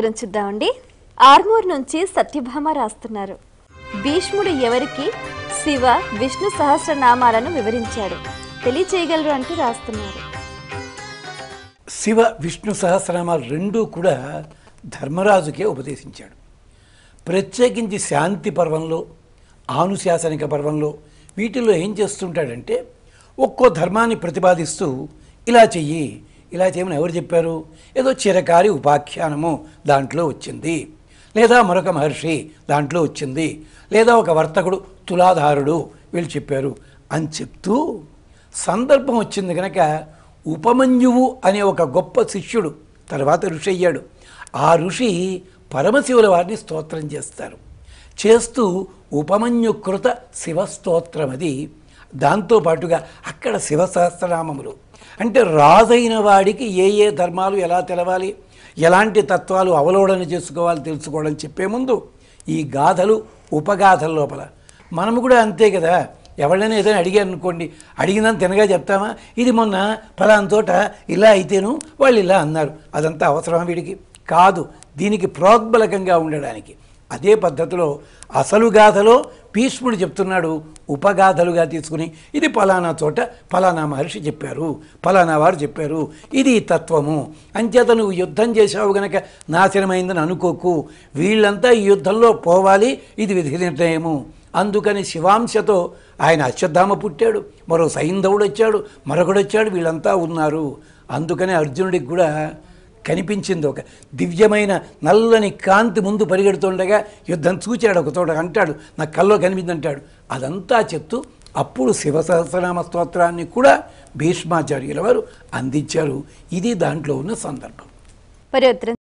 చూద్దామండి ఆర్మూర్ నుంచి సత్యభామ రాస్తున్నారు భీష్ముడు ఎవరికి శివ విష్ణు సహస్రనామాలను వివరించాడు తెలియజేయగలరు అంటూ రాస్తున్నారు శివ విష్ణు సహస్రనామాలు రెండూ కూడా ధర్మరాజుకే ఉపదేశించాడు ప్రత్యేకించి శాంతి పర్వంలో ఆనుశాసనిక పర్వంలో వీటిలో ఏం చేస్తుంటాడంటే ఒక్కో ధర్మాన్ని ప్రతిపాదిస్తూ ఇలా చెయ్యి ఇలా చేయమని ఎవరు చెప్పారు ఏదో చిరకారి ఉపాఖ్యానము దాంట్లో వచ్చింది లేదా మరొక మహర్షి దాంట్లో వచ్చింది లేదా ఒక వర్తకుడు తులాధారుడు వీళ్ళు చెప్పారు అని చెప్తూ సందర్భం వచ్చింది కనుక ఉపమన్యువు అనే ఒక గొప్ప శిష్యుడు తర్వాత ఋషి అయ్యాడు ఆ ఋషి పరమశివుల వారిని స్తోత్రం చేస్తారు చేస్తూ ఉపమన్యుకృత శివస్తోత్రం అది దాంతోపాటుగా అక్కడ శివ సహస్రనామములు అంటే రాజైన వాడికి ఏ ఏ ధర్మాలు ఎలా తెలవాలి ఎలాంటి తత్వాలు అవలోడన చేసుకోవాలి తెలుసుకోవడం చెప్పే ముందు ఈ గాథలు ఉపగాథల లోపల మనము కూడా అంతే కదా ఎవరైనా ఏదైనా అడిగారు అనుకోండి అడిగినంత తినగా చెప్తామా ఇది మొన్న ఫలాంతోట ఇలా అయితేను వాళ్ళు ఇలా అన్నారు అదంతా అవసరమా వీడికి కాదు దీనికి ప్రోద్బలకంగా ఉండడానికి అదే పద్ధతిలో అసలు గాథలో భీష్ముడు చెప్తున్నాడు ఉపగాథలుగా తీసుకుని ఇది ఫలానా చోట ఫలానా మహర్షి చెప్పారు ఫలానా వారు చెప్పారు ఇది తత్వము అంచేత నువ్వు యుద్ధం చేసావు గనక నాశనమైందని అనుకోకు వీళ్ళంతా ఈ యుద్ధంలో పోవాలి ఇది విధి నిర్ణయము అందుకని శివాంశతో ఆయన అశ్వత్థామ పుట్టాడు మరో సైంధవుడు వచ్చాడు మరొకడు వచ్చాడు వీళ్ళంతా ఉన్నారు అందుకని అర్జునుడికి కూడా కనిపించింది ఒక దివ్యమైన నల్లని కాంతి ముందు పరిగెడుతుండగా యుద్ధం చూచాడు ఒక చోట అంటాడు నా కల్లో కనిపించింది అంటాడు అదంతా చెప్తూ అప్పుడు శివ సహస్రనామ స్తోత్రాన్ని కూడా భీష్మాచార్యుల వారు అందించారు ఇది దాంట్లో ఉన్న సందర్భం.